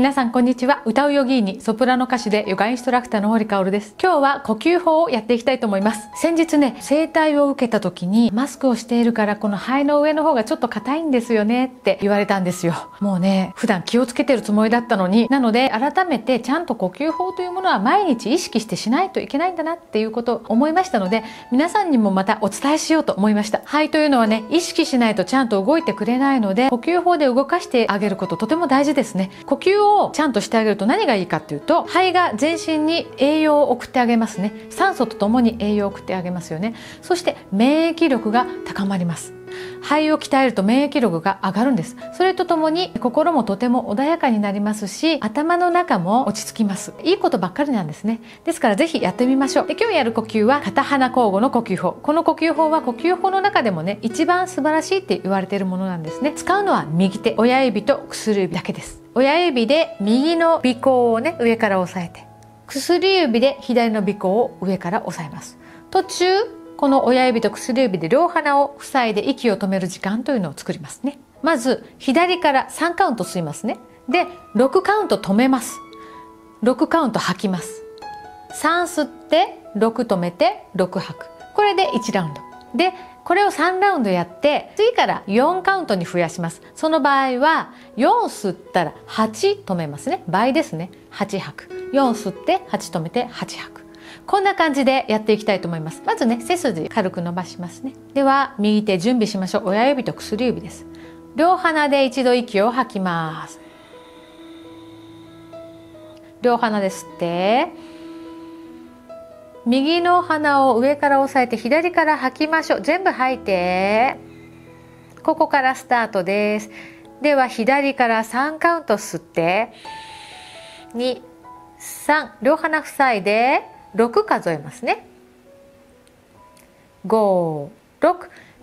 皆さんこんにちは。歌うヨギーニソプラノ歌手でヨガインストラクターの堀香織です。今日は呼吸法をやっていきたいと思います。先日ね、整体を受けた時にマスクをしているからこの肺の上の方がちょっと硬いんですよねって言われたんですよ。もうね、普段気をつけてるつもりだったのに、なので改めてちゃんと呼吸法というものは毎日意識してしないといけないんだなっていうことを思いましたので、皆さんにもまたお伝えしようと思いました。肺というのはね、意識しないとちゃんと動いてくれないので、呼吸法で動かしてあげること、とても大事ですね。呼吸をちゃんとしてあげると何がいいかっていうと、肺が全身に栄養を送ってあげますね。酸素とともに栄養を送ってあげますよね。そして免疫力が高まります。肺を鍛えると免疫力が上がるんです。それとともに心もとても穏やかになりますし、頭の中も落ち着きます。いいことばっかりなんですね。ですからぜひやってみましょう。で、今日やる呼吸は片鼻交互の呼吸法。この呼吸法は呼吸法の中でもね、一番素晴らしいって言われているものなんですね。使うのは右手親指と薬指だけです。親指で右の鼻孔をね、上から押さえて、薬指で左の鼻孔を上から押さえます。途中この親指と薬指で両鼻を塞いで息を止める時間というのを作りますね。まず左から3カウント吸いますね。で、6カウント止めます。6カウント吐きます。3吸って6止めて6吐く。これで1ラウンドで、これを3ラウンドやって、次から4カウントに増やします。その場合は4吸ったら8止めますね。倍ですね。8吐く。4吸って8止めて8吐く。こんな感じでやっていきたいと思います。まずね、背筋軽く伸ばしますね。では右手準備しましょう。親指と薬指です。両鼻で一度息を吐きます。両鼻で吸って、右の鼻を上から押さえて左から吐きましょう。全部吐いて、ここからスタートです。では左から3カウント吸って、2、3、両鼻塞いで6数えますね。5、6、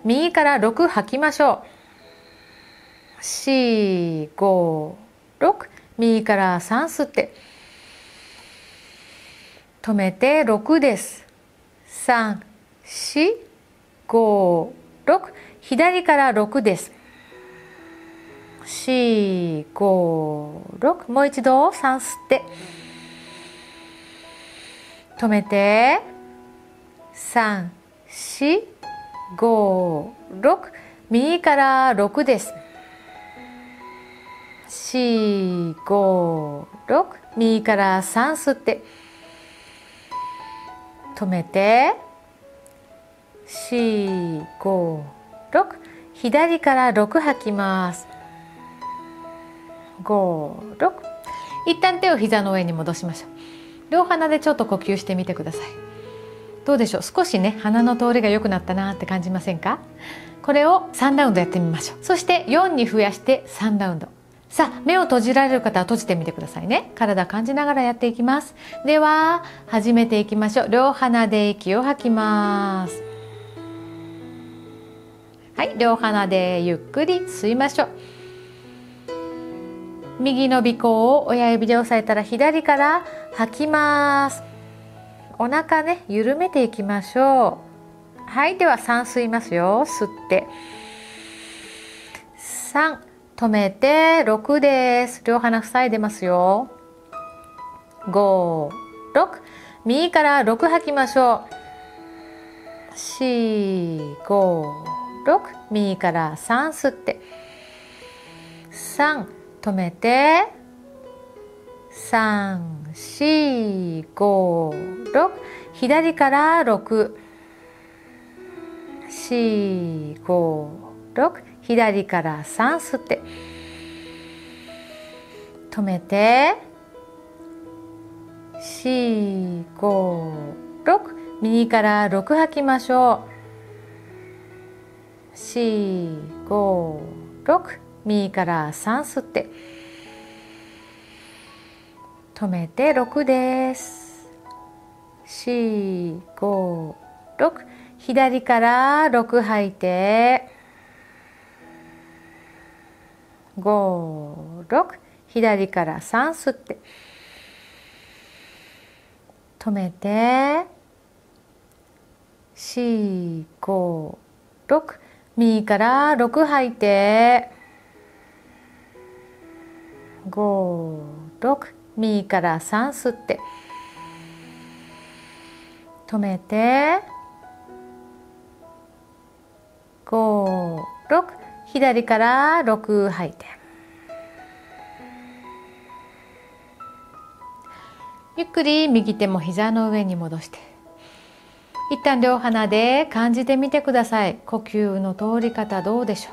右から6吐きましょう。4、5、6、右から3吸って止めて6です。3、4、5、6、左から6です。4、5、6、もう一度3吸って止めて、3、4、5、6、右から6です。4、5、6、右から3吸って止めて、4、5、6、左から6吐きます。5、6。一旦手を膝の上に戻しましょう。両鼻でちょっと呼吸してみてください。どうでしょう。少しね、鼻の通りが良くなったなって感じませんか。これを3ラウンドやってみましょう。そして4に増やして3ラウンド。さあ、目を閉じられる方は閉じてみてくださいね。体感じながらやっていきます。では始めていきましょう。両鼻で息を吐きます。はい、両鼻でゆっくり吸いましょう。右の鼻孔を親指で押さえたら左から吐きます。お腹ね、緩めていきましょう。はい、では3吸いますよ。吸って3止めて6です。両鼻塞いでますよ。5、6、右から6吐きましょう。4、5、6、右から3吸って3止めて3、4、5、6、左から6、4、5、6、左から3吸って止めて4、5、6、右から6吐きましょう。4、5、6、右から3吸って止めて6です。4、5、6、左から6吐いて5、6、左から3吸って止めて4、5、6、右から6吐いて5、6、右から3吸って止めて、5、6、左から6吐いて、ゆっくり右手も膝の上に戻して、一旦両鼻で感じてみてください。呼吸の通り方どうでしょう。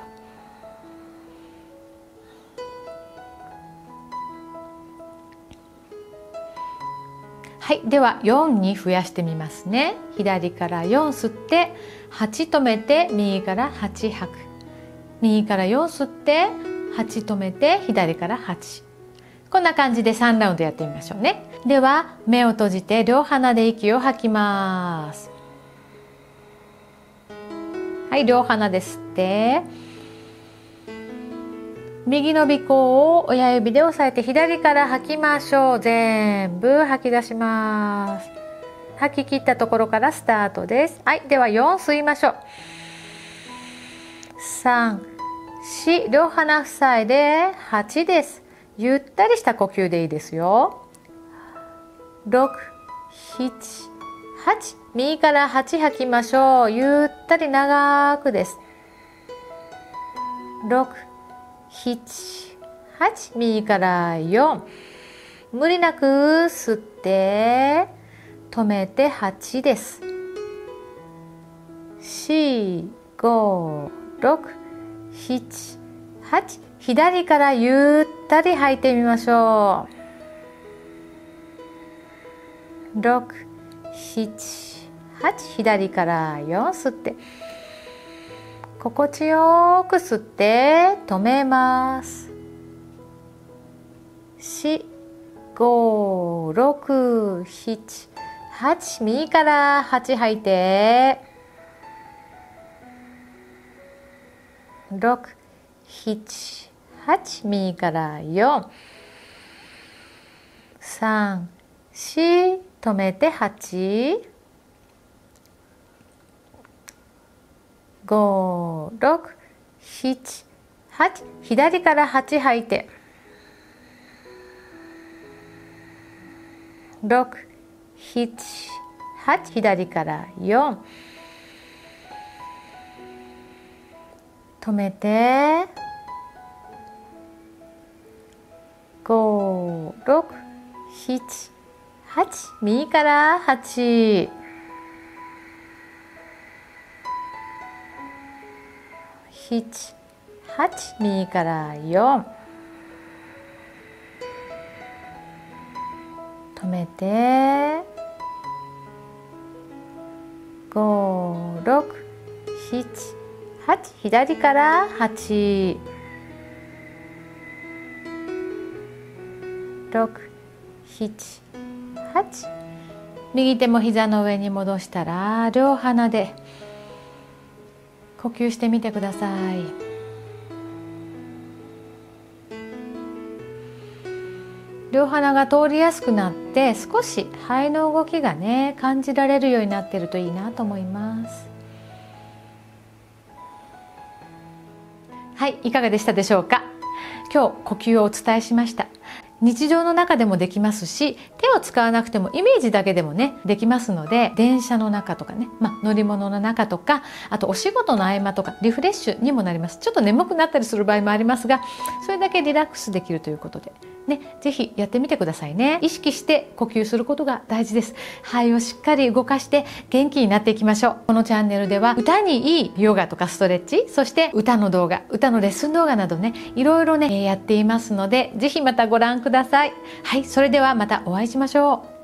はい、では4に増やしてみますね。左から4吸って8止めて、右から8吐く。右から4吸って8止めて、左から8。こんな感じで3ラウンドやってみましょうね。では目を閉じて両鼻で息を吐きます。はい、両鼻で吸って右の鼻孔を親指で押さえて左から吐きましょう。全部吐き出します。吐き切ったところからスタートです。はい、では4吸いましょう。3、4、両鼻塞いで8です。ゆったりした呼吸でいいですよ。6、7、8、右から8吐きましょう。ゆったり長くです。6、7、8、右から4。無理なく吸って、止めて8です。4、5、6、7、8、左からゆったり吐いてみましょう。6、7、8、左から4吸って心地よく吸って止めます。4、5、6、7、8、右から8吐いて、6、7、8、右から4、3、4、止めて8、5、6、7、8、左から8吐いて、6、7、8、左から4、止めて、5、6、7、8、右から8。7、8、右から4。止めて。5、6、7、8、左から8。6、7、8、右手も膝の上に戻したら両鼻で呼吸してみてください。両鼻が通りやすくなって少し肺の動きがね感じられるようになってるといいなと思います。はい、いかがでしたでしょうか。今日呼吸をお伝えしました。日常の中でもできますし、手を使わなくてもイメージだけでもねできますので、電車の中とかね、乗り物の中とか、あとお仕事の合間とかリフレッシュにもなります。ちょっと眠くなったりする場合もありますが、それだけリラックスできるということでね、ぜひやってみてくださいね。意識して呼吸することが大事です。肺をしっかり動かして元気になっていきましょう。このチャンネルでは歌にいいヨガとかストレッチ、そして歌の動画、歌のレッスン動画などね、いろいろねやっていますので、ぜひまたご覧ください。はい、それではまたお会いしましょう。